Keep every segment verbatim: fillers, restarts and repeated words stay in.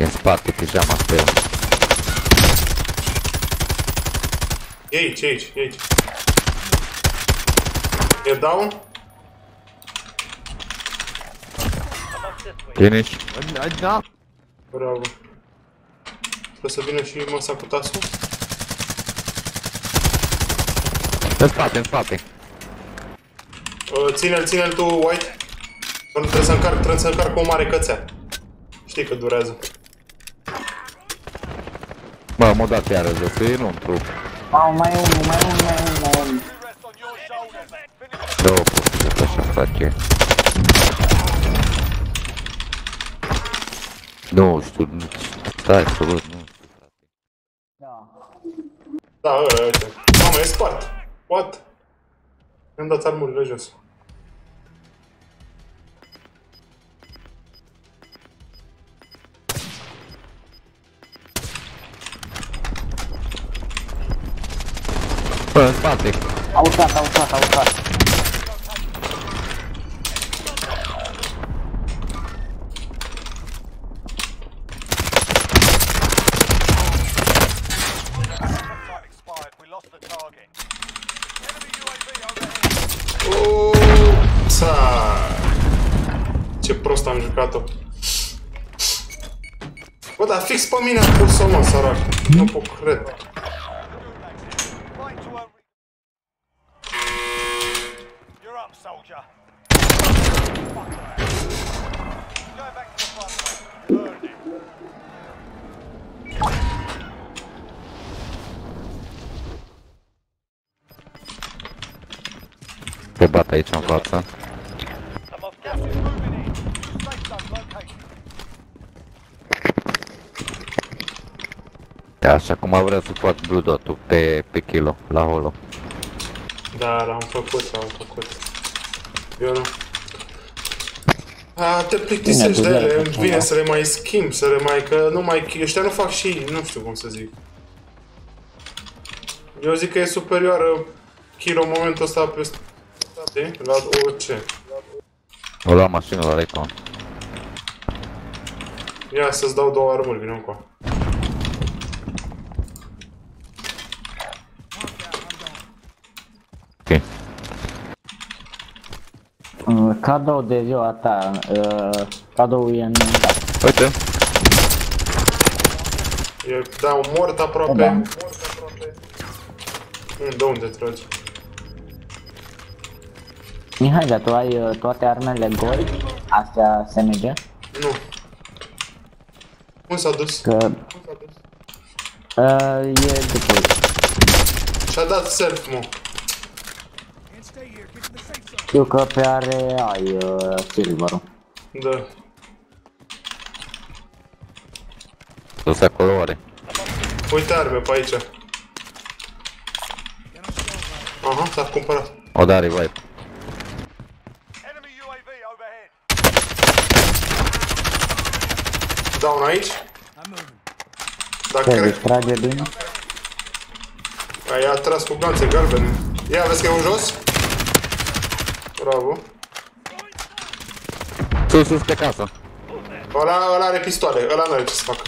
Că în spate pijama pe el. E aici, e aici, e aici. E down? Finish. Da. Bravo. Trebuie să vină și masa cu tasul? În spate, în spate. Uh, ține-l, ține-l tu, White. Trebuie să încarc, trebuie să încarc cu o mare cățea. Știi că durează. Bă, m-o dat iară jos, e nu-mi trup. Au, mai e unul, mai e unul, mai e unul, mai e unul. Două puțină, așa fac eu. Nu știu, nu știu, stai, absolut, nu știu. Da. Da, ăla, uite. Mamă, e spart. What? Mi-am dat armurile jos. Bă, în spate. A urcat, a urcat, a urcat. Ce prost am jucat-o. Bă, dar fix pe mine am pus-o, mă, sărac. Nu pot cred. Te bat aici în față. Da, și acum vreau să fac blue dot-ul pe, pe kilo, la holo. Da, l-am făcut, l-am făcut. Eu nu. A, te plictisești de ele, îmi vine să le mai schimb, să le mai, că nu mai, ăștia nu fac și, nu știu cum să zic. Eu zic că e superioară kilo în momentul ăsta pe state, la O C. O luam mașină la recon. Ia să-ți dau două armuri, vine încoa. Cadou de ziua ta, uh, cadou e în... Uite! E, da, un mort aproape. Da. Mort aproape. Mm, de unde tragi? Mihai, dar tu ai uh, toate armele gol? Astea S M G? Nu. Cum s-a dus? Că... Cum s-a dus? Uh, e după. Și-a dat self, mă. Știu că pe are ai uh, silver-ul. Da. Tot acolo are. Uite arme pe aici. Aha, s-a cumpărat. O da, revive. Down aici? Dacă distrage bine. Aia a atras cu glanțe galbene. Ia, vezi că e un jos? Bravo. Sus, sus, pe casă. Ăla, ăla are pistoale, ăla n-are ce să facă.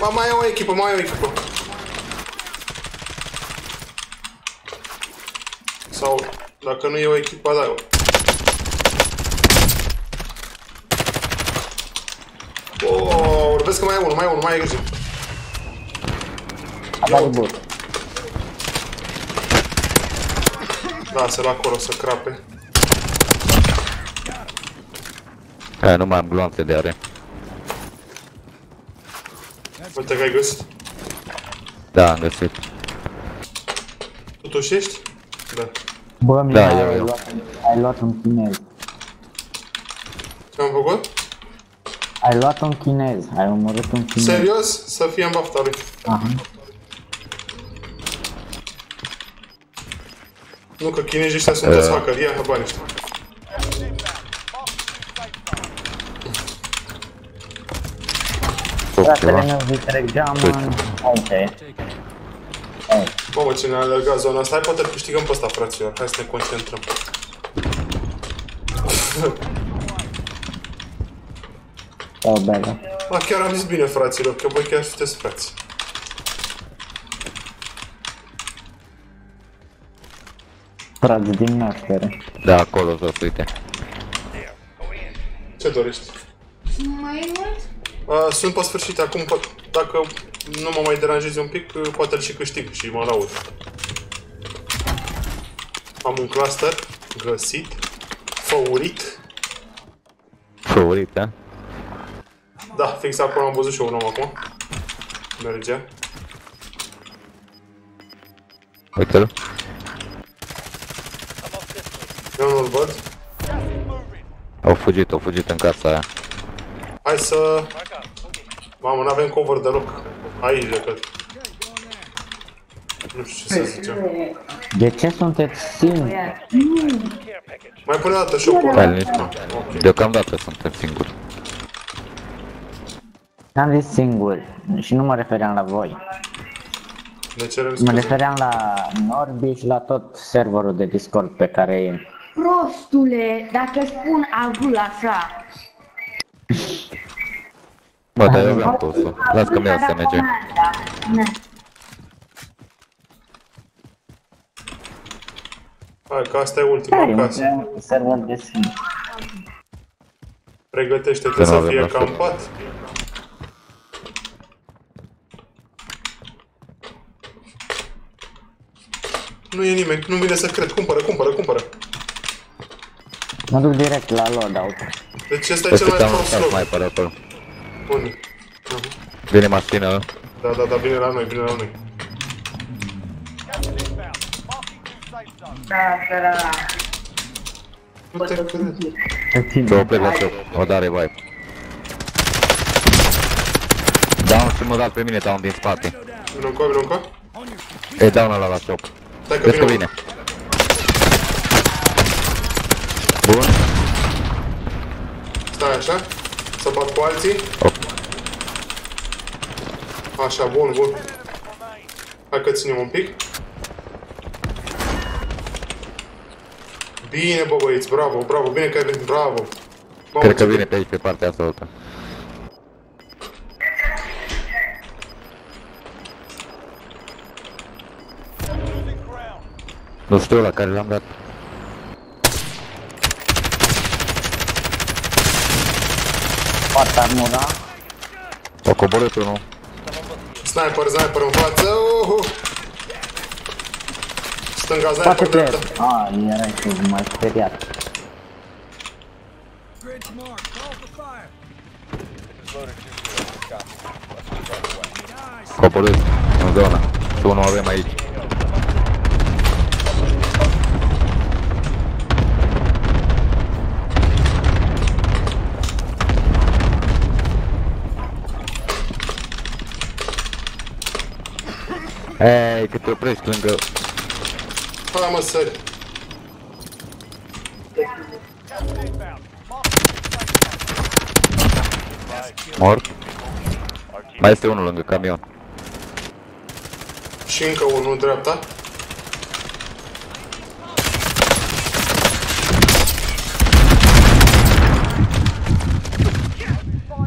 Ma, mai e o echipă, mai e o echipă. Sau, dacă nu e o echipă, da. Oooo, vorbesc că mai e unul, mai e unul, mai e grijă. Apare bot. Lasă-l acolo să crape. Aia, nu mai am gloanțe de are. Uite că ai găsit. Da, am găsit. Tu tușești? Da. Bă, mi da, ai, luat, ai luat un chinez. Ce-am făcut? Ai luat un chinez, ai omorât un chinez. Serios? Să fie în bafta lui. Aha. Nu, că chinezii ăștia sunt toți hackeri, ia bani ăștia. Fratele meu, îi trec geamă, ok. Mamă, ce ne-a alergat zona asta, hai poate îl câștigăm pe ăsta, fraților, hai să ne concentrăm. Sau bela. Ba, chiar am zis bine, fraților, că voi chiar sunteți frați. Frați din naștere. Da, acolo tot, uite. Ce dorești? Mai mult? A, sunt pe sfârșit, acum, dacă nu mă mai deranjezi un pic, poate îl și câștig și mă laud. Am un cluster găsit, favorit. Favorit, da? Da, fix acolo am văzut și eu un om acum. Mergea. Uite-l. Eu nu-l văd. Au fugit, au fugit în casa aia. Hai să... Mamă, n-avem cover deloc. Aici, de cred. Nu știu ce să zicem. De ce sunteți singuri? Mai pune o dată și-o pune. Deocamdată suntem singuri. N-am zis singur și nu mă refeream la voi. De ce mă refeream la Norbi și la tot serverul de Discord pe care e. Prostule, dacă spun avul așa. Bă, dar eu vreau totul. Las că mi-a asta merge. Hai, că asta e ultima casă. Pregătește-te să fie campat. Nu e nimeni, nu vine să cred. Cumpără, cumpără, cumpără. Mă duc direct la loadout. Deci ăsta e cel mai prost loc. Bun. Vine mașină. Da, da, da, vine la noi, vine la noi. Nu te crede. Să opresc la cel, o da revive. Down și mă dat pe mine, down din spate. Vine încă, vine încă? E down ăla la cel. Vezi că vine. Bun. Stai așa. Să bat cu alții. Așa, bun, bun. Hai că ținem un pic. Bine, bă, băieți, bravo, bravo, bine că ai venit, bravo. Cred că vine pe aici, pe partea asta. Nu știu la care l-am dat. Foarte armura. O coborât unul. Sniper, sniper în față. Uhuh. Stânga, sniper, dreapta. Ah, erai tu mai speriat. Coborât în zona. Tu nu avem aici. Ei, că te oprești lângă... Hai, mă, sări! Mort? Mai este unul lângă camion. Și încă unul în dreapta.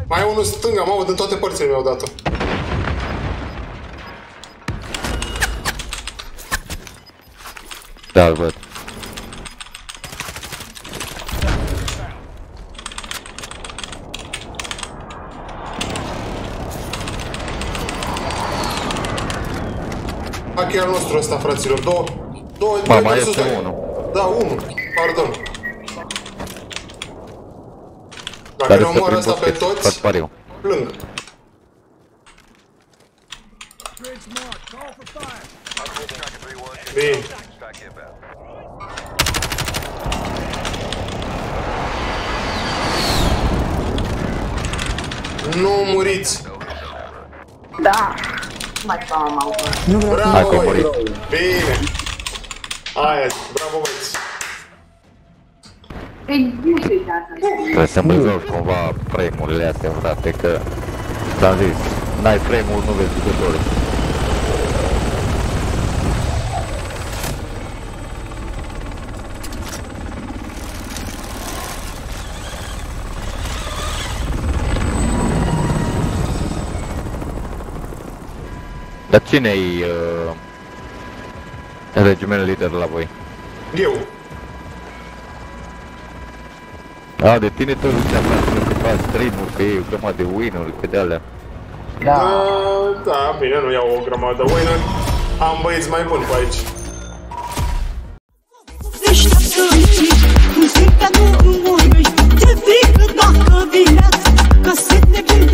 Mai e unul stânga, mă, din toate părțile mi-au dat-o. Da, îl văd. Hack-ul nostru ăsta, fraților. Două, două, două, mai este unul. Da, unul. Pardon. Dacă ne omor ăsta pe toți, plâng. Bine. Nu muriți! Da! Mai am nu vreau să mori! Bine! Aia, bravo, băieți! Trebuie să-mi rezolvi cumva frame-urile astea, frate, că... Ți-am zis, n-ai frame-uri, nu vezi jucătorii. Dar cine-i uh, regimentul lider la voi? Eu. A, de tine tot nu ți-am dat stream-ul, că e o grămadă de win-uri, pe de-alea. Da. Da, da, bine, nu iau o grămadă de win-uri. Am băieți mai buni pe aici. Muzica nu vorbești, te frică dacă vine, că sunt nebun.